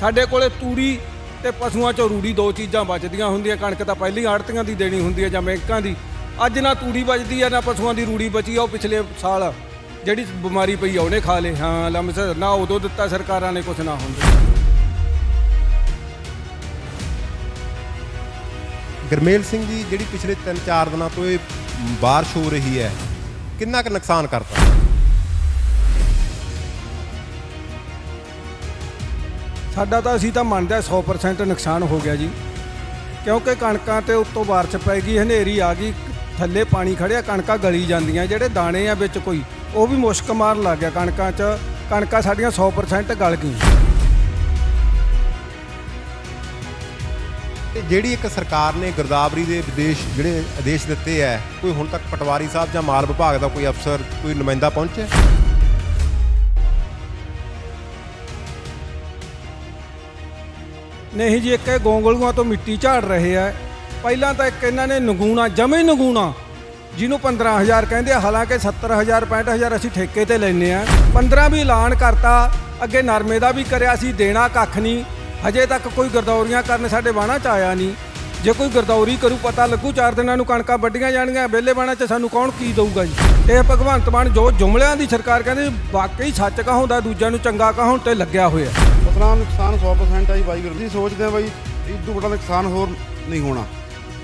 साढ़े कोले तूड़ी ते पशुआं चों रूड़ी दो चीज़ां बचदियां हुंदियां। कणक तां पहली आड़तियां दी देनी हुंदी है जां बैंकां दी। अज ना तूड़ी बचदी है ना पशुआं दी रूड़ी बची। आ पिछले साल जिहड़ी बीमारी पई आ उहने खा ले। हां लमस ना उदों दित्ता सरकारां ने कुछ ना हुंदा। गुरमेल सिंह जी जिहड़ी पिछले 3-4 दिनों तो बारिश हो रही है कितना क नुकसान करता है? साडा तां असीं तां मनदे 100% नुकसान हो गया जी, क्योंकि कणकां ते उत्तों बारिश पै गई, हनेरी आ गई, थल्ले पानी खड़िया, कणकां गली जांदियां, जिहड़े दाणे आ विच कोई वो भी मुश्क मार लग गया। कणकां साडियां 100% गल गई। ਜਿਹੜੀ ਇੱਕ ਸਰਕਾਰ ਨੇ ਗਿਰਦਾਵਰੀ ਦੇ ਵਿਦੇਸ਼ ਜਿਹੜੇ ਆਦੇਸ਼ ਦਿੱਤੇ ਹੈ ਕੋਈ ਹੁਣ ਤੱਕ ਪਟਵਾਰੀ ਸਾਹਿਬ ਜਾਂ ਮਾਲ ਵਿਭਾਗ ਦਾ ਕੋਈ ਅਫਸਰ ਕੋਈ ਨੁਮਾਇੰਦਾ ਪਹੁੰਚਿਆ? ਨਹੀਂ ਜੀ, ਇੱਕ ਇਹ ਗੋਂਗਲੂਆਂ ਤੋਂ ਮਿੱਟੀ ਝਾੜ ਰਹੇ ਆ। ਪਹਿਲਾਂ ਤਾਂ ਇੱਕ ਇਹਨਾਂ ਨੇ ਨਗੂਣਾ ਜਮੇ ਨਗੂਣਾ ਜਿਹਨੂੰ 15000 ਕਹਿੰਦੇ ਆ, ਹਾਲਾਂਕਿ 70000 65000 ਅਸੀਂ ਠੇਕੇ ਤੇ ਲੈਨੇ ਆ। 15 ਵੀ ਐਲਾਨ ਕਰਤਾ, ਅੱਗੇ ਨਰਮੇ ਦਾ ਵੀ ਕਰਿਆ ਸੀ, ਦੇਣਾ ਕੱਖ ਨਹੀਂ। हजे तक कोई गिरदौरियां करने साढ़े बाणा च आया नहीं। जो कोई गिरदौरी करू पता लगू 4 दिनों कणकां वड्डियां जाणगीआं। वेले बाणा च सानू कौन की देऊगा जी? ते भगवंत मान जो जुमलियां दी सरकार कहंदे वाकई सच कहाउंदा, दूजिआं नूं चंगा कहाउण ते लग्गिआ होइआ। फसलां नुकसान 100% है जी। वाईगुरू जी सोचदे बई इदू बड़ा नुकसान होर नहीं होना,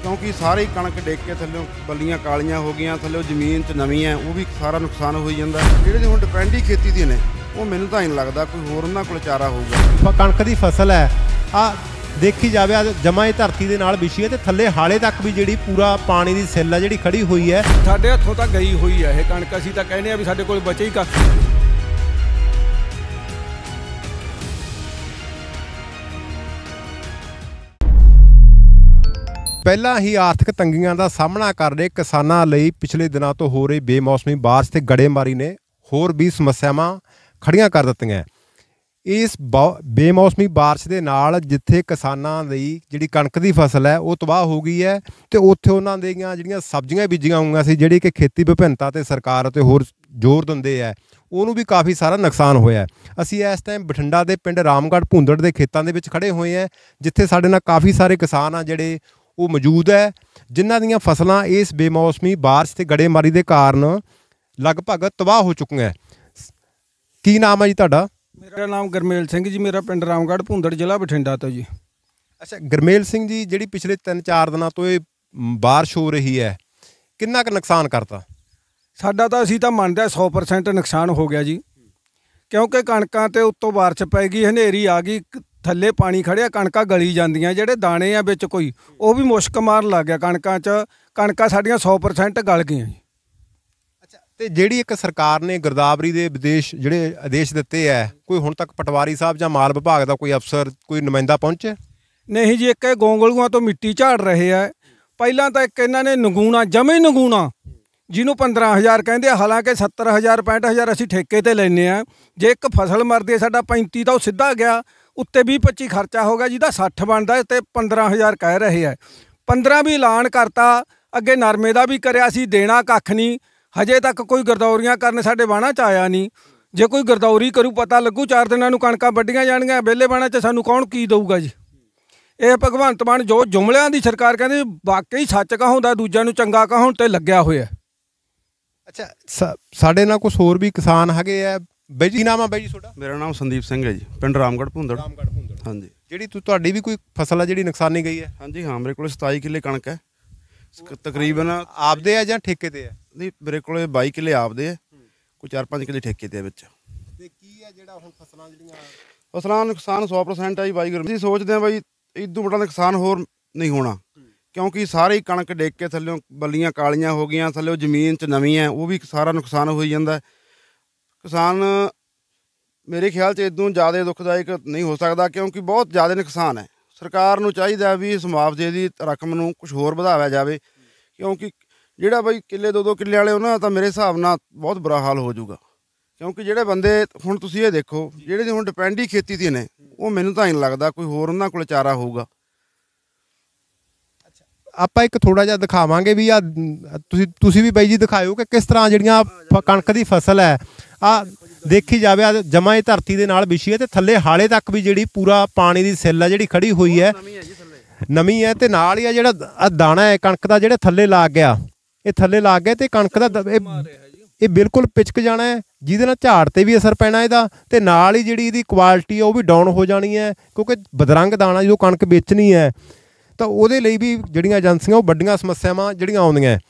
क्योंकि सारी कणक डेक के थल्लों बल्लियां कालियां हो गईआं, थल्लों जमीन च नवीं है वो भी सारा नुकसान होई जांदा। जिहड़े हुण डिपेंडी खेती दे ने वो मैनूं तां नहीं लगदा कोई होर उन्हां कोल चारा होऊगा। कणक दी फसल है आ देखी जावे जमा ही धरती दे नाल विछी है ते थल्ले हाले तक भी जिहड़ी पूरा पानी दी सिल है जिहड़ी खड़ी हुई है। साडे हत्थों तां गई हुई है ये कणक। असीं तां कहने आ वी साडे कोल बचे ही कख। ਪਹਿਲਾਂ ਹੀ ਆਰਥਿਕ ਤੰਗੀਆਂ ਦਾ ਸਾਹਮਣਾ ਕਰ ਰਹੇ ਕਿਸਾਨਾਂ ਲਈ ਪਿਛਲੇ ਦਿਨਾਂ ਤੋਂ ਹੋ ਰਹੀ ਬੇਮੌਸਮੀ ਬਾਰਿਸ਼ ਤੇ ਗੜੇਮਾਰੀ ਨੇ ਹੋਰ ਵੀ ਸਮੱਸਿਆਵਾਂ ਖੜੀਆਂ ਕਰ ਦਿੱਤੀਆਂ। इस बेमौसमी बारिश के नाल जिथे किसानों की जिहड़ी कणक की फसल है वो तबाह हो गई है तो उत्थे उन्हां दियां जिहड़ियां सब्जियां बीजियां हुईयां सी जिहड़ी कि खेती विभिन्नता ते सरकार ते होर जोर दिंदे है उहनूं भी काफ़ी सारा नुकसान होया। असीं इस टाइम बठिंडा के पिंड रामगढ़ भूंदड़ के खेतों के खड़े हुए हैं जिथे साडे नाल काफ़ी सारे किसान आ जिहड़े वो मौजूद है जिन्हां दीयां फसलां इस बेमौसमी बारिश ते गड़ेमारी के कारण लगभग तबाह हो चुकियां है। की नाम है जी तुहाडा? मेरा नाम गुरमेल सिंह जी, मेरा पिंड रामगढ़ भूंदड़ जिला बठिंडा तो जी। अच्छा गुरमेल सिंह जी जिहड़ी पिछले 3-4 दिनों तो ये बारिश हो रही है कितना क नुकसान करता? साडा तां असीं तां मनदे 100% नुकसान हो गया जी, क्योंकि कणकां ते उत्तों बारिश पै गई, हनेरी आ गई, थल्ले पानी खड़िया, कणकां गली जांदियां, जिहड़े दाणे आ विच कोई वो भी मुश्क मार लग गया। कणकां साडीआं 100% गल गईआं। तो जिहड़ी एक सरकार ने गिरदावरी के विदेश जिहड़े आदेश दिते है कोई हुण तक पटवारी साहब जां माल विभाग का कोई अफसर कोई नुमाइंदा पहुंचे? नहीं जी, एक गोंगलूआं तो मिट्टी झाड़ रहे है। पहलां तां एक इन्हां ने नगूणा जमे नगूणा जिन्हों 15000 कहिंदे आ, हालांकि 70000 65000 असीं ठेके ते लैने आ। जे एक फसल मरदी साडा 35 तां सिद्धा गया उत्ते 20-25 खर्चा हो गया जिहदा 60 बनदा ते 15000 कह रहे है। 15 भी ऐलान करता, अगे नरमे का भी करिया सी, देना कख नहीं। हजे तक कोई गिरदौरियां करने साढ़े बाणा च आया नहीं। जो कोई गिरदौरी करू पता लगू 4 दिनों कणकां वड्डियां जाणगीआं। वेले बाणा च सानू कौन की देऊगा जी? ये भगवंत मान जो जुमलियां दी सरकार कहंदे वाकई सच कहाउंदा, दूजिआं नूं चंगा कहाउण ते लग्गिआ होइआ। अच्छा साडे नाल कुछ होर भी किसान हैगे आ ਬਾਈ ਜੀ। ਨਾਮ ਆ ਬਾਈ ਜੀ ਤੁਹਾਡਾ? ਮੇਰਾ ਨਾਮ ਸੰਦੀਪ ਸਿੰਘ ਹੈ ਜੀ, ਪਿੰਡ ਰਾਮਗੜ੍ਹ ਭੂੰਦੜ। ਹਾਂਜੀ ਜਿਹੜੀ ਤੁਹਾਡੀ ਵੀ ਕੋਈ ਫਸਲ ਆ ਜਿਹੜੀ ਨੁਕਸਾਨੀ ਗਈ ਹੈ? ਹਾਂਜੀ ਹਾਂ, ਮੇਰੇ ਕੋਲ 27 ਕਿੱਲੇ ਕਣਕ ਹੈ ਤਕਰੀਬਨ। ਆਪਦੇ ਆ ਜਾਂ ਠੇਕੇ ਤੇ ਆ? ਨਹੀਂ ਮੇਰੇ ਕੋਲ 22 ਕਿੱਲੇ ਆਪਦੇ ਆ, ਕੋਈ 4-5 ਕਿੱਲੇ ਠੇਕੇ ਤੇ ਵਿੱਚ। ਤੇ ਕੀ ਆ ਜਿਹੜਾ ਹੁਣ ਫਸਲਾਂ ਜਿਹੜੀਆਂ ਫਸਲਾਂ ਨੁਕਸਾਨ 100% ਆ ਜੀ। ਵਾਹਿਗੁਰੂ ਜੀ ਸੋਚਦੇ ਆ ਬਈ ਇਦੋਂ ਬੜਾ ਨੁਕਸਾਨ ਹੋਰ ਨਹੀਂ ਹੋਣਾ, ਕਿਉਂਕਿ ਸਾਰੀ ਕਣਕ ਡੇਕ ਕੇ ਥੱਲਿਓਂ ਬੱਲੀਆਂ ਕਾਲੀਆਂ ਹੋ ਗਈਆਂ, ਥੱਲਿਓਂ ਜ਼ਮੀਨ 'ਚ ਨਵੀਂ ਹੈ ਉਹ ਵੀ ਸਾਰਾ ਨੁਕਸਾਨ ਹੋਈ ਜਾਂਦਾ। किसान मेरे ख्याल से इदों ज़्यादा दुखदायक नहीं हो सकता, क्योंकि बहुत ज़्यादा नुकसान है। सरकार नूं चाहिए भी इस मुआवजे की रकम नूं कुछ होर वधाया जाए, क्योंकि जिहड़ा बई किले 2-2 किले वाले उन्हां दा मेरे हिसाब नाल बहुत बुरा हाल हो जाऊगा। क्योंकि जिहड़े बंदे हुण तुसीं ये देखो जिहड़े हुण डिपेंडी खेती दे ने, वो मैनूं तां नहीं लगदा कोई होर उन्हां कोल चारा होऊगा। ਆਪਾਂ ਇੱਕ ਥੋੜਾ ਜਿਹਾ ਦਿਖਾਵਾਂਗੇ ਵੀ ਆ ਤੁਸੀਂ ਵੀ ਬਾਈ ਜੀ ਦਿਖਾਇਓ ਕਿ ਕਿਸ ਤਰ੍ਹਾਂ ਜਿਹੜੀਆਂ ਕਣਕ ਦੀ ਫਸਲ ਹੈ ਆ देखी जाए जमा ही धरती के नाल बिछी है तो थले हाले तक भी जी पूरा पानी की सिल है जी खड़ी हुई है नमी है तो नाल ही जो दाना है कणक का जो थले लाग गया ये थले लाग गया तो कणक का ये बिल्कुल पिचक जाना है जिहदे झाड़ पर भी असर पैना इहदा ते नाल ही जिहड़ी इहदी क्वालिटी है वह भी डाउन हो जानी है क्योंकि बदरंग दाना जो कणक बेचनी है तो उहदे लई भी जिहड़ियां एजेंसियां वह बड़ियां समस्यावां जिहड़ियां आउंदियां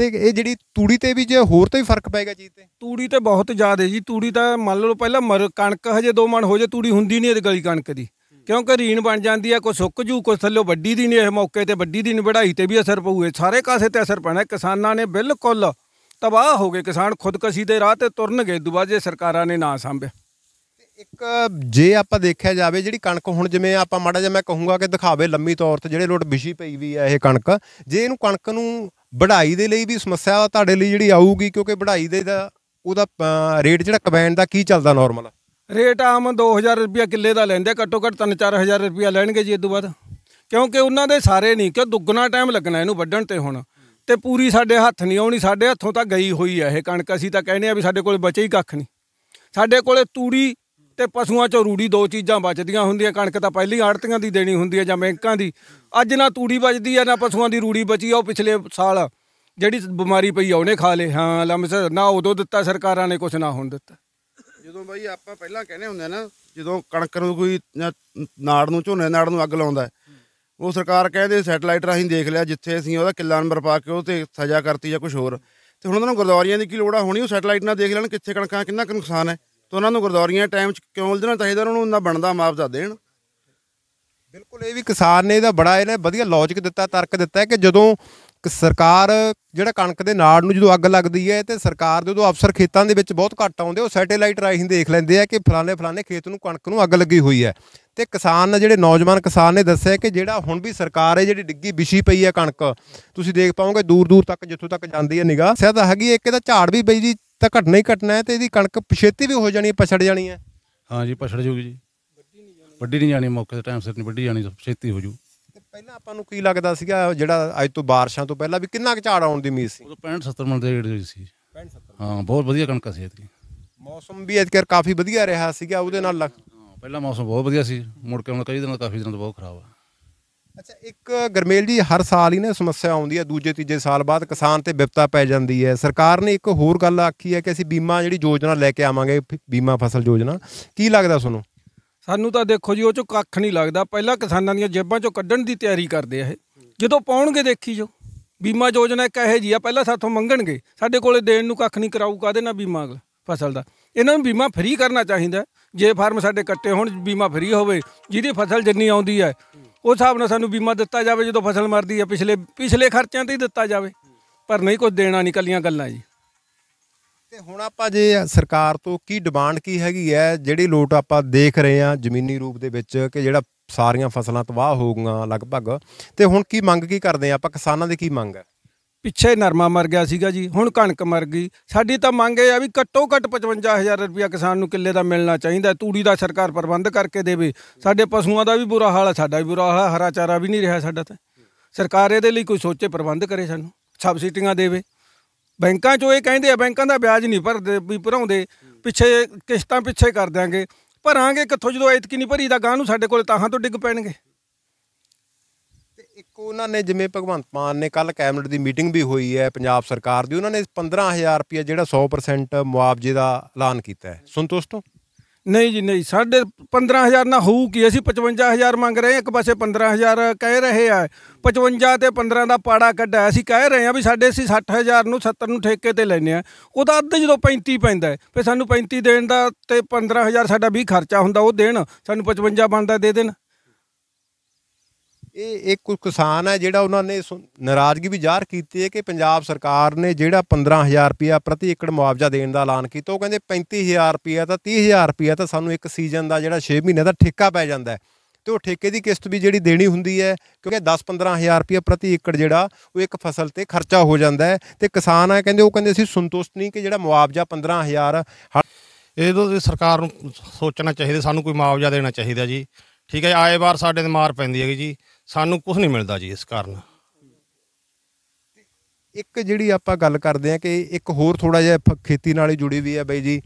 ਤੇ ਇਹ ਜਿਹੜੀ ਤੂੜੀ ਤੇ ਵੀ ਜੇ ਹੋਰ ਤਾਂ ਵੀ ਫਰਕ ਪਏਗਾ ਜੀ ਤੇ ਤੂੜੀ ਤੇ ਬਹੁਤ ਜ਼ਿਆਦਾ ਜੀ ਤੂੜੀ ਤਾਂ ਮੰਨ ਲਓ ਪਹਿਲਾਂ ਕਣਕ ਹਜੇ 2 ਮਣ ਹੋ ਜੇ ਤੂੜੀ ਹੁੰਦੀ ਨਹੀਂ ਇਹ ਗਲੀ ਕਣਕ ਦੀ ਕਿਉਂਕਿ ਰੀਣ ਬਣ ਜਾਂਦੀ ਆ ਕੋਈ ਸੁੱਕ ਜੂ ਕੋਈ ਥੱਲੇ ਵੱਡੀ ਦੀ ਨਹੀਂ ਇਹ ਮੌਕੇ ਤੇ ਵੱਡੀ ਦੀ ਨਹੀਂ ਵਢਾਈ ਤੇ ਵੀ ਅਸਰ ਪਊ ਸਾਰੇ ਕਾਸੇ ਤੇ ਅਸਰ ਪੈਣਾ ਕਿਸਾਨਾਂ ਨੇ ਬਿਲਕੁਲ ਤਬਾਹ ਹੋ ਗਏ ਕਿਸਾਨ ਖੁਦਕਸ਼ੀ ਦੇ ਰਾਹ ਤੇ ਤੁਰਨਗੇ ਦੁਬਾਰਾ ਜੇ ਸਰਕਾਰਾਂ ਨੇ ਨਾ ਸਾਂਭਿਆ एक जे आप देखा जाए जी कणक हूँ जिमें आप माड़ा जहा मैं कहूँगा कि दिखावे लंबी तौर पर जो लोट बिछी पई भी है यह कणक जे इन कणक बढ़ाई दे भी समस्या तुहाडे लई जिहड़ी आऊगी क्योंकि बढ़ाई देता उहदा रेट जिहड़ा कंबाइन दा की चलदा नॉर्मल रेट आम 2000 रुपया किले का लैंदे घट्टो घट 3-4000 रुपया लैणगे जी इस तों बाद क्योंकि उन्हां दे सारे नहीं क्यों दुगना टाइम लगना इहनूं वड्ढण ते हुण ते पूरी साडे हत्थ नहीं आउणी साडे हत्थों तां गई होई है यह कणक असीं तां कहणे आ वी साडे कोल बचे ही कख नहीं साडे कोले तूड़ी ਤੇ ਪਸ਼ੂਆਂ ਚੋਂ ਰੂੜੀ ਦੋ ਚੀਜ਼ਾਂ ਬਚਦੀਆਂ ਹੁੰਦੀਆਂ ਕਣਕ ਤਾਂ ਪਹਿਲੀ ਆੜਤੀਆਂ ਦੀ ਦੇਣੀ ਹੁੰਦੀ ਹੈ ਜਾਂ ਬੈਂਕਾਂ ਦੀ ਅੱਜ ਨਾ ਤੂੜੀ ਬਚਦੀ ਹੈ ਨਾ ਪਸ਼ੂਆਂ ਦੀ ਰੂੜੀ ਬਚੀ ਆ ਉਹ ਪਿਛਲੇ ਸਾਲ ਜਿਹੜੀ ਬਿਮਾਰੀ ਪਈ ਆ ਉਹਨੇ ਖਾ ਲੇ ਹਾਂ ਲਮਸਰ ਨਾ ਉਦੋਂ ਦਿੱਤਾ ਸਰਕਾਰਾਂ ਨੇ ਕੁਛ ਨਾ ਹੁਣ ਦਿੱਤਾ ਜਦੋਂ ਬਾਈ ਆਪਾਂ ਪਹਿਲਾਂ ਕਹਿੰਦੇ ਹੁੰਦੇ ਨਾ ਜਦੋਂ ਕਣਕ ਨੂੰ ਕੋਈ ਨਾੜ ਨੂੰ ਝੋਨੇ ਨਾੜ ਨੂੰ ਅੱਗ ਲਾਉਂਦਾ ਉਹ ਸਰਕਾਰ ਕਹਿੰਦੇ ਸੈਟਲਾਈਟ ਰਾਹੀਂ ਦੇਖ ਲਿਆ ਜਿੱਥੇ ਅਸੀਂ ਉਹਦਾ ਕਿੱਲਾ ਨੰਬਰ ਪਾ ਕੇ ਉਹ ਤੇ ਸਜ਼ਾ ਕਰਤੀ ਜਾਂ ਕੁਛ ਹੋਰ ਤੇ ਹੁਣ ਉਹਨਾਂ ਨੂੰ ਗੁਰਦੁਆਰਿਆਂ ਦੀ ਕੀ ਲੋੜ ਆ ਹੋਣੀ ਉਹ ਸੈਟਲਾਈਟ ਨਾਲ ਦੇਖ ਲੈਣ ਕਿੱਥੇ ਕਣਕਾਂ ਕਿੰਨਾ ਕੁ ਨੁਕਸਾਨ ਹੈ तो उन्होंने गुरद्वारिया टाइम क्यों उलझना चाहिए उन्होंने उन्ना बनता मुआवजा देन बिल्कुल ये भी किसान ने बड़ा इन्हें वधिया लॉजिक दिता तर्क दिता कि जो सरकार जो कणक के नाड़ जो अग लगती है तो सरकार जो अफसर खेतों के बहुत घट आते वो सैटेलाइट राही देख लेंगे है कि फलाने फलाने खेत में कणक में अग लगी हुई है तो किसान जो नौजवान किसान ने दसिया कि जो हुण भी सरकार है जी डिग्गी बिछी पई है कणक तुसीं देख पाओगे दूर दूर तक जिथों तक जाती है निगाह शायद हैगी एक झाड़ भी पई जी तो घटना ही घटना है तो यदि कणक पछेती भी हो जानी है पछड़ जानी है हाँ जी पछड़ जूगी जी वड्डी नहीं जानी मौके टाइम सिर नहीं वड्डी जानी पछेती हो जू पहले आपां नू की लगदा सीगा जिहड़ा अज तो बारिशां तो पहला भी किन्ना झाड़ आउण दी उम्मीद सी 65-70 मन दे रेट सी हाँ बहुत वधिया कणक सी इतकी मौसम भी अजकर काफ़ी वधिया रहा सीगा उहदे नाल पहला मौसम बहुत वधिया सी मुड़ के हुण कई दिन काफ़ी दिन तो बहुत खराब आ अच्छा एक गरमेल जी हर साल ही ना समस्या आउंदी है दूजे तीजे साल बाद किसान ते विपता पै जांदी है सरकार ने एक होर गल आखी है कि असीं बीमा जिहड़ी योजना लैके आवांगे बीमा फसल योजना की लगदा तुहानूं सानूं तां देखो जी उह चों कख नहीं लगदा पहला किसानां दीयां जेबां चों कड्ढण दी तैयारी करदे आ इह जदों पाउणगे देखी जो बीमा योजना एक इहो जी आ पहला साथों मंगणगे साडे कोले देण नूं कख नहीं कराऊ काहदे नाल बीमा फसल दा इन्हां नूं बीमा फ्री करना चाहीदा जे फार्म साडे कट्टे होण बीमा फ्री होवे जिहदी फसल जिन्नी आउंदी है उस हिसाब नाल सानू बीमा दिता जाए जो फसल मरती है पिछले खर्चों ही दिता जाए पर नहीं कुछ देना नहीं कलियां गल्लां जी ते हुण आपां जे सरकार तो की डिमांड की हैगी है जिहड़ी लोट आपां देख रहे हैं जमीनी रूप दे विच कि जिहड़ा सारियां फसलां तबाह हो गईयां लगभग ते हुण की मंग की करदे आपां किसानां दी की मंग है पिछे नरमा मर गया सीगा जी हुण कणक मर गई साडी तां मंग है भी घट्टो घट 55,000 रुपया किसान नूं किले दा मिलना चाहिए तूड़ी दा सरकार प्रबंध करके देवे साडे पशुआं दा भी बुरा हाल है साडा भी बुरा हाल हरा चारा भी नहीं रहा साडा तां सरकार इहदे लई कोई सोचे प्रबंध करे सानूं सबसिडियां देवे बैंकां चों इह कहिंदे आ बैंकां दा ब्याज नहीं भरदे भी भराउंदे पिछे किश्तां पिछे कर देंगे भरांगे कित्थों जदों ऐतकी नहीं भरी दा गांह नूं साडे कोल ताहां तों डिग पैणगे एक उन्होंने जिमें भगवंत मान ने कल कैबिनेट की मीटिंग भी हुई है पंजाब सरकार की उन्होंने 15,000 रुपया जो 100% मुआवजे का ऐलान किया है संतुष्ट हो नहीं जी नहीं साढ़े 15,000 ना हो कि असी 55,000 मंग रहे हैं एक पासे 15,000 कह रहे हैं 55 ते 15 का पाड़ा कड्डा असी कह रहे हैं भी साढ़े असी 60,000 70 ठेके ते लैने उहदा अद्ध जो 35 पैंदा है फिर सानू 35 देण दा ते 15,000 साडा 20 खर्चा हुंदा उह देण सानू 55 बनदा दे देण ये एक कुछ किसान है जिहड़ा उन्होंने नाराज़गी भी जाहिर की है कि पंजाब सरकार ने जिहड़ा 15,000 रुपया प्रति एकड़ मुआवजा देने का ऐलान किया वो कहते 35,000 रुपया तो 30,000 रुपया तो सानूं एक सीजन का जिहड़ा 6 महीने का ठेका पै जाता है तो वो ठेके की किस्त भी जिहड़ी देनी हुंदी है क्योंकि 10-15,000 रुपया प्रति एकड़ जिहड़ा वो एक फसल पर खर्चा हो जाता है तो किसान है कहते वो कहते असीं संतुष्ट नहीं कि जिहड़ा मुआवजा 15,000 ये सरकार नूं सोचना चाहिए सानूं कोई मुआवजा देना चाहिए जी ठीक है आए बार साडे ते मार पैंदी है जी सानू कुछ नहीं मिलता जी इस कारण एक जी आप गल करते हैं कि एक होर थोड़ा जिहा खेती नाल ही जुड़ी हुई है बई जी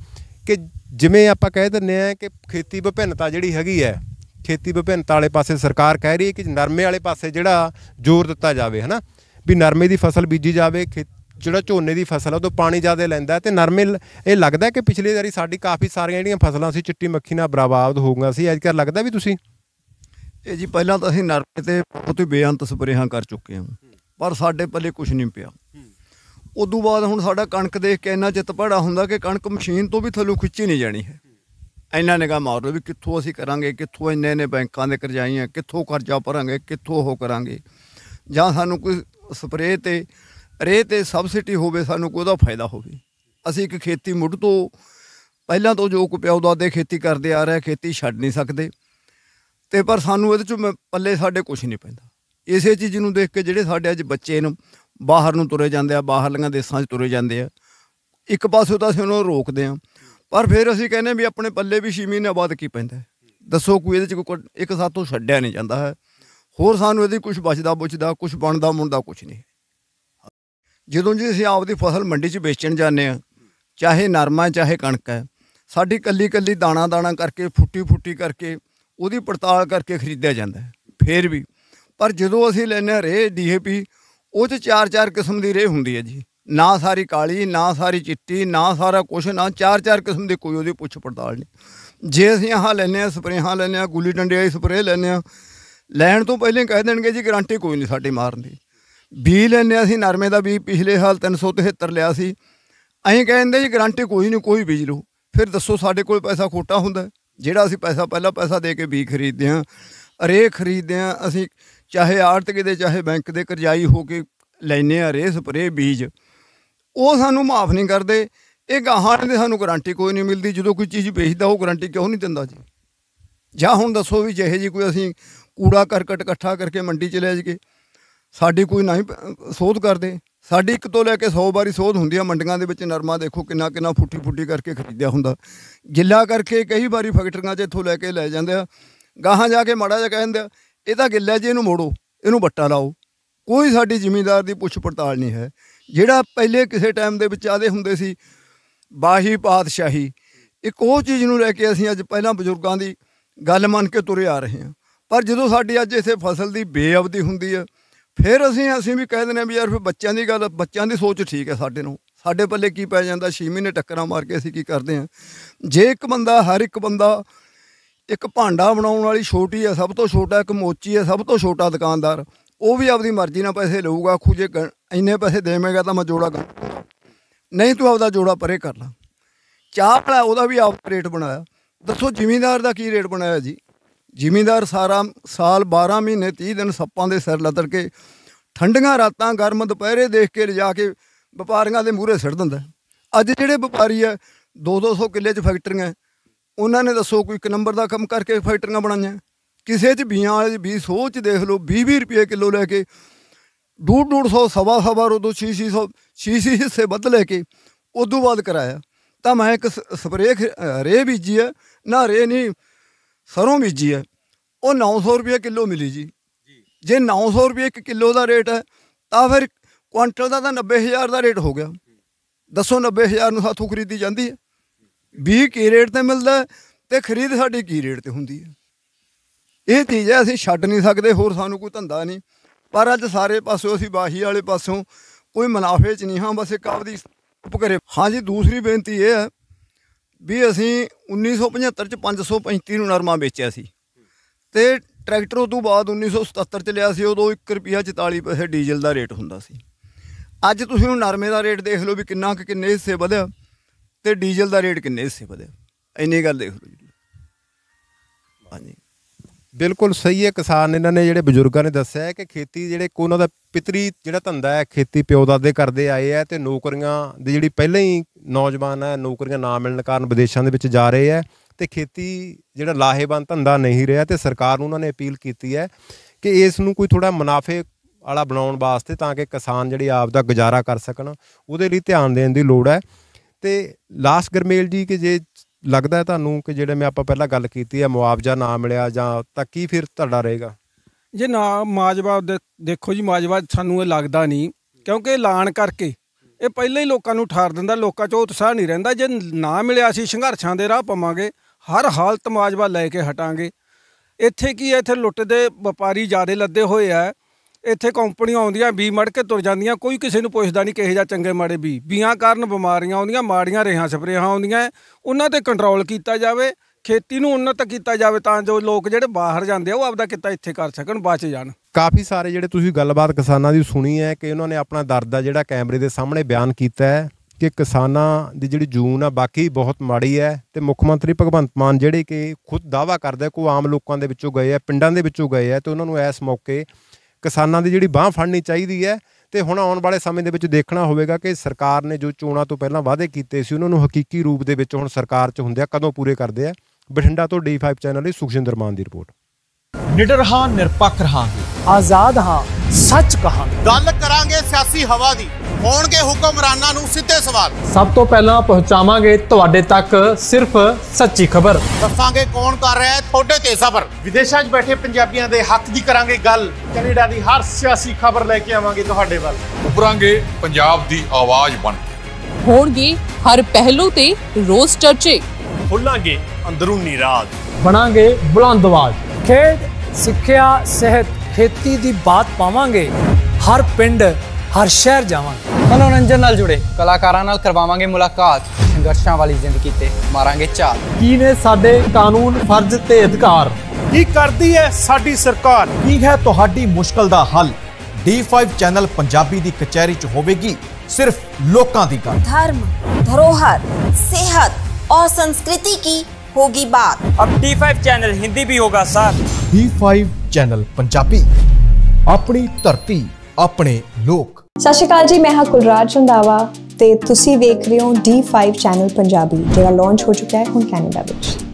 कि जिमें आप कह दें कि खेती विभिन्नता जी है खेती विभिन्नता वाले पासे सरकार कह रही है कि नरमे वाले पासे जिहड़ा जोर दिता जाए है ना भी नरमे की फसल बीजी जाए खेत जो झोने की फसल है तो पानी ज़्यादा लैंदा तो नरमे ये लगता है कि पिछली वारी साड़ी काफ़ी सारिया जिहड़ियां फसलां सी चिट्टी मक्खी नाल बर्बाद हो गईयां सी अजकल लगता भी तुसीं ये जी पहला तो असीं नरमे ते बहुत ही बेअंत स्परेहां कर चुके हैं पर साडे पल्ले कुछ नहीं पिया। उदों बाद हुण साडा कणक देख के इन्ना चित भड़ा हुंदा कि कणक मशीन तो भी थल्लों खिच्ची नहीं जानी है। इन्ना निगाह मार लो भी कित्थों असीं करांगे कित्थों इन्ने इन्ने बैंकां दे करजाइयां कित्थों कर्जा भरांगे कित्थों ओह करांगे जां सानूं कोई स्परे ते रे ते सबसिडी होवे सानूं कोई उहदा फायदा होवे। असीं इक खेती मुड़ तो पहलां तो जो कोई पिओ दादे खेती करदे आ रहे खेती छड्ड नहीं सकदे ते पर सानूं इहदे चों पल्ले साडे कुछ नहीं पैंदा। इसे चीज़ नूं देख के जिहड़े साडे अज बच्चे नूं बाहर नूं तुरे जांदे आ बाहरलियां देसां 'च तुरे जांदे आ एक पासों तां असीं उहनां नूं रोकदे आ पर फिर असीं कहने भी अपने पल्ले भी 6 महीने बाद की पैंदा दसो कोई इहदे 'च कोई एक साथों छड्डिया नहीं जांदा है होर सानूं इहदी कुछ बचदा बुचदा कुछ बनदा मुंदा कुछ नहीं। ਜਦੋਂ जी ਅਸੀਂ ਆਪਦੀ फसल ਮੰਡੀ 'ਚ ਵੇਚਣ ਜਾਂਦੇ ਆ ਚਾਹੇ ਨਰਮਾ ਹੈ ਚਾਹੇ ਕਣਕ ਹੈ ਸਾਡੀ ਕੱਲੀ ਕੱਲੀ ਦਾਣਾ ਦਾਣਾ ਕਰਕੇ ਫੁੱਟੀ ਫੁੱਟੀ ਕਰਕੇ ਉਹਦੀ ਪੜਤਾਲ ਕਰਕੇ ਖਰੀਦਿਆ ਜਾਂਦਾ ਹੈ ਫੇਰ ਵੀ ਪਰ ਜਦੋਂ ਅਸੀਂ ਲੈਨੇ ਰੇਹ DAP ਉਹ 'ਚ 4-4 ਕਿਸਮ ਦੀ ਰੇਹ ਹੁੰਦੀ ਹੈ ਜੀ ਨਾ ਸਾਰੀ ਕਾਲੀ ਨਾ ਸਾਰੀ ਚਿੱਟੀ ਨਾ ਸਾਰਾ ਕੁਛ ਨਾ 4-4 ਕਿਸਮ ਦੀ ਕੋਈ ਉਹਦੀ ਪੁੱਛ ਪੜਤਾਲ ਨਹੀਂ। ਜੇ ਅਸੀਂ ਆਹ ਲੈਨੇ ਆ ਸਪਰੇਹਾਂ ਲੈਨੇ ਆ ਗੁੱਲੀ ਡੰਡੇ ਵਾਲੀ ਸਪਰੇਹ ਲੈਨੇ ਆ ਲੈਣ ਤੋਂ ਪਹਿਲਾਂ ਕਹਿ ਦੇਣਗੇ ਜੀ ਗਰੰਟੀ ਕੋਈ ਨਹੀਂ ਸਾਡੀ ਮਾਰਨ ਦੀ। ਬੀ ਲੈਂਦੇ ਹਾਂ ਅਸੀਂ ਨਰਮੇ ਦਾ ਬੀ ਪਿਛਲੇ ਸਾਲ 373 ਲਿਆ ਸੀ ਅਸੀਂ ਕਹਿੰਦੇ ਜੀ ਗਰੰਟੀ ਕੋਈ ਨਹੀਂ ਕੋਈ ਬੀਜ ਲਓ ਫਿਰ ਦੱਸੋ ਸਾਡੇ ਕੋਲ ਪੈਸਾ ਖੋਟਾ ਹੁੰਦਾ ਜਿਹੜਾ ਅਸੀਂ ਪਹਿਲਾ ਪੈਸਾ ਦੇ ਕੇ ਬੀ ਖਰੀਦਦੇ ਹਾਂ ਰੇਹ ਖਰੀਦਦੇ ਹਾਂ ਅਸੀਂ ਚਾਹੇ ਆੜਤਕੇ ਦੇ ਚਾਹੇ ਬੈਂਕ ਦੇ ਕਰਜ਼ਾਈ ਹੋ ਕੇ ਲੈਂਦੇ ਹਾਂ ਰੇਹ ਸਪਰੇ ਬੀਜ ਉਹ ਸਾਨੂੰ ਮਾਫ ਨਹੀਂ ਕਰਦੇ ਇਹ ਗਾਹਾਂ ਦੇ ਸਾਨੂੰ ਗਰੰਟੀ ਕੋਈ ਨਹੀਂ ਮਿਲਦੀ ਜਦੋਂ ਕੋਈ ਚੀਜ਼ ਵੇਚਦਾ ਉਹ ਗਰੰਟੀ ਕਿਉਂ ਨਹੀਂ ਦਿੰਦਾ ਜੀ। ਜਾਂ ਹੁਣ ਦੱਸੋ ਵੀ ਜਿਹੇ ਜੀ ਕੋਈ ਅਸੀਂ ਕੂੜਾ ਕਰਕਟ ਇਕੱਠਾ ਕਰਕੇ ਮੰਡੀ 'ਚ ਲੈ ਜਾਈਏ ਸਾਡੀ ਕੋਈ ਨਾ ਹੀ ਸੋਧ ਕਰਦੇ ਸਾਡੀ 1 ਤੋਂ ਲੈ ਕੇ 100 ਵਾਰੀ ਸੋਧ ਹੁੰਦੀ ਆ ਮੰਡੀਆਂ ਦੇ ਵਿੱਚ ਨਰਮਾ ਦੇਖੋ ਕਿੰਨਾ ਕਿੰਨਾ ਫੁੱਟੀ ਫੁੱਟੀ ਕਰਕੇ ਖਰੀਦਿਆ ਹੁੰਦਾ ਗਿੱਲਾ ਕਰਕੇ ਕਈ ਵਾਰੀ ਫੈਕਟਰੀਆਂ 'ਚ ਇੱਥੋਂ ਲੈ ਕੇ ਲੈ ਜਾਂਦੇ ਆ ਗਾਹਾਂ ਜਾ ਕੇ ਮਾੜਾ ਜਿਹਾ ਕਹਿ ਦਿੰਦੇ ਆ ਇਹ ਤਾਂ ਗਿੱਲਾ ਜੀ ਇਹਨੂੰ ਮੋੜੋ ਇਹਨੂੰ ਵੱਟਾ ਲਾਓ ਕੋਈ ਸਾਡੀ ਜ਼ਿਮੀਂਦਾਰ ਦੀ ਪੁੱਛ ਪੜਤਾਲ ਨਹੀਂ ਹੈ। ਜਿਹੜਾ ਪਹਿਲੇ ਕਿਸੇ ਟਾਈਮ ਦੇ ਵਿੱਚ ਆਦੇ ਹੁੰਦੇ ਸੀ ਬਾਹੀ ਪਾਤਸ਼ਾਹੀ ਇੱਕ ਉਹ ਚੀਜ਼ ਨੂੰ ਲੈ ਕੇ ਅਸੀਂ ਅੱਜ ਪਹਿਲਾਂ ਬਜ਼ੁਰਗਾਂ ਦੀ ਗੱਲ ਮੰਨ ਕੇ ਤੁਰੇ ਆ ਰਹੇ ਹਾਂ ਪਰ ਜਦੋਂ ਸਾਡੀ ਅੱਜ ਇੱਥੇ ਫਸਲ ਦੀ ਬੇਅਵਧੀ ਹੁੰਦੀ ਆ फिर असीं भी कह देने भी यार फिर बच्चों की गल बच्चों की सोच ठीक है साढ़े नूं साढ़े पल्ले की पै जांदा 6 महीने टक्करां मार के असीं की करदे हां। जे एक बंदा हर एक बंदा एक भांडा बनाउण वाली छोटी है सब तो छोटा एक मोची है सब तो छोटा दुकानदार वो भी आपदी मर्जी नाल पैसे लऊगा आखू जे इन्ने पैसे देवेंगा तां मैं जोड़ा करूंगा नहीं तूं आपदा जोड़ा परे कर ला चाह वाला ओहदा भी आप रेट बनाया दसो जिमींदार दा की रेट बनाया जी। ਜ਼ਿਮੀਂਦਾਰ ਸਾਰਾ ਸਾਲ 12 ਮਹੀਨੇ 30 ਦਿਨ ਸੱਪਾਂ ਦੇ ਸਿਰ ਲੱਤੜ ਕੇ ਠੰਡੀਆਂ ਰਾਤਾਂ ਗਰਮ ਦੁਪਹਿਰੇ ਦੇਖ ਕੇ ਲਿਜਾ ਕੇ ਵਪਾਰੀਆਂ ਦੇ ਮੂਹਰੇ ਸਿੱਟ ਦਿੰਦਾ। ਅੱਜ ਜਿਹੜੇ ਵਪਾਰੀ ਆ 200-200 ਕਿੱਲੇ 'ਚ ਫੈਕਟਰੀਆਂ ਉਹਨਾਂ ਨੇ ਦੱਸੋ ਕੋਈ 1 ਨੰਬਰ ਦਾ ਕੰਮ ਕਰਕੇ ਫੈਕਟਰੀਆਂ ਬਣਾਈਆਂ ਕਿਸੇ 'ਚ ਬੀਆਂ ਵਾਲੇ 'ਚ 20 'ਚ ਦੇਖ ਲਓ 20-20 ਰੁਪਏ ਕਿਲੋ ਲੈ ਕੇ 150-150 ਸਵਾ ਉਦੋਂ 600 ਹਿੱਸੇ ਵੱਧ ਲੈ ਕੇ ਉਦੋਂ ਬਾਅਦ ਕਰਾਇਆ ਤਾਂ ਮੈਂ ਇੱਕ ਸਪਰੇਅ ਰੇਹ ਬੀਜੀ ਆ ਨਾ ਰੇਹ ਨਹੀਂ सरों बीजी है वो 900 रुपये किलो मिली जी। जे 900 रुपये एक किलो का रेट है तो फिर कुंटल का तो 90,000 का रेट हो गया दसो 90,000 में साथों खरीदी जाती है बी की रेट पर मिलता है तो खरीद साड़ी की रेट पर होंगी है ये चीज़ है असीं छड्ड नहीं सकते होर सानूं कोई धंधा नहीं पर अज सारे पासों असीं बाही वाले पासों कोई मुनाफे च नहीं हाँ बस एक आपदी करे। हाँ जी दूसरी बेनती ये है भी असीं 1975 च 535 नरमा बेचा सी ते ट्रैक्टर उस तो बाद 1977 च लिया सी उदों 1 रुपया 44 पैसे डीजल का रेट हुंदा सी। अज तुसीं हुण नरमे का रेट देख लो भी किन्ना किन्ने हिस्से वधिया ते डीजल का रेट किन्ने हिस्से वधिया इन्नी गल देख लो जी। हाँ जी बिल्कुल सही है किसान इन्होंने जिहड़े बजुर्गों ने दस्सिआ है कि खेती जिहड़े को उन्हों दा पितरी जिहड़ा धंधा है खेती पिओ दादे करते आए है तो नौकरियां दी जिहड़ी पहले ही नौजवान है नौकरियां ना मिलने कारण विदेशों दे विच जा रहे है तो खेती जिहड़ा लाहेवंद धंधा नहीं रहा तो सरकार नूं उन्होंने अपील की है कि इस नूं कोई थोड़ा मुनाफे वाला बनाउण वास्ते तां कि किसान जिहड़ी आप दा गुजारा कर सकण उहदे लई ध्यान देण दी लोड़ है। तो लास्ट गरमेल जी कि जे लगता है तुहानूं कि जिहड़े मैं आपां पहला गल कीती है मुआवजा ना मिलिया जां तां की फिर तुहाडा रहेगा जे ना मुआवजा देखो जी मुआवजा सानूं लगता नहीं क्योंकि ऐलान करके ये पहले ही लोगों को ठार दिंदा, लोगों चो उत्साह नहीं रहिंदा। जे ना मिलिया असीं संघर्षां दे राह पवांगे, हर हालत मुआजवा लैके हटांगे। इत्थे की है, इत्थे लुट दे व्यापारी ज़्यादा लदे होए आ। इत्थे कंपनियां आउंदियां, बी मड़ के तुर जांदियां, कोई किसी नूं पुछदा नहीं किहो जिहे चंगे माड़े बी। बीआं कारण बीमारियां आउंदियां, माड़ियां रेहां सपरेहां आउंदियां। उन्हां ते कंट्रोल कीता जावे, खेती नूं उन्नत कीता जावे तां जो लोग जिहड़े बाहर जांदे आ ओह आपदा किता इत्थे कर सकण, बच जाण। काफ़ी सारे जिहड़े तुसीं गल्लबात किसानां दी सुणी है कि उन्हां ने अपना दर्द आ जिहड़ा कैमरे दे सामणे बयान कीता है कि किसानां दी जिहड़ी जून आ बाकी बहुत माड़ी है। ते मुख मंत्री भगवंत मान जिहड़े कि खुद दावा करदे कि आम लोकां दे विचों गए आ, पिंडां दे विचों गए आ, ते उन्हां नूं इस मौके किसानां दी जिहड़ी बांह फड़नी चाहीदी है। तो हुण आउण वाले समय दे विच देखना होवेगा कि सरकार ने जो चोणां तों पहलां वादे कीते सी उन्हां नूं हकीकी रूप दे विच हुण सरकार च हुंदे आ कदों पूरे करदे आ। बठिंडा तो D5 चैनल लई सुखजिंदर मान दी रिपोर्ट। निडर हां, निरपक्ष हां, आजाद हां, सच कहांगे। गल करांगे सियासी हवा दी, होणगे हुक्मरानां नूं सिद्धे सवाल। सब तो पहलां पहुंचावांगे तुहाडे तक सिर्फ सच्ची खबर। दस्सांगे कौन कर रहा है थोड़े ते सबर। विदेशां 'च बैठे पंजाबियां दे हक दी करांगे गल। कनेडा दी हर सियासी खबर लैके आवांगे तुहाडे वल। उभरांगे पंजाब दी आवाज़ बन के। होणगे हर पहलू ते रोज़ चर्चे। खोलांगे अंदरूनी राज, बनांगे बुलंद आवाज। खेड, सिक्ख्या, सेहत, खेती दी बात पावांगे। हर पिंड हर शहर जावांगे। मनोरंजन नाल जुड़े कलाकारां नाल करवावांगे मुलाकात। संघर्षां वाली जिंदगी ते मारांगे चाल। की ने साडे कानून, फर्ज ते अधिकार। की करदी है साडी सरकार? की है तुहाडी मुश्किल दा हल? D5 चैनल पंजाबी दी कचहरी च होवेगी सिर्फ लोकां दी गल। धर्म, धरोहर, सेहत और संस्कृति की होगी बात। अब D5 चैनल हिंदी भी होगा सर। D5 चैनल पंजाबी, अपनी धरती, अपने लोग। सत श्री अकाल जी, मैं हां कुलराज रंधावा ते तुसी देख रहे हो D5 चैनल पंजाबी, जेड़ा लॉन्च हो चुका है हुण कैनेडा विच।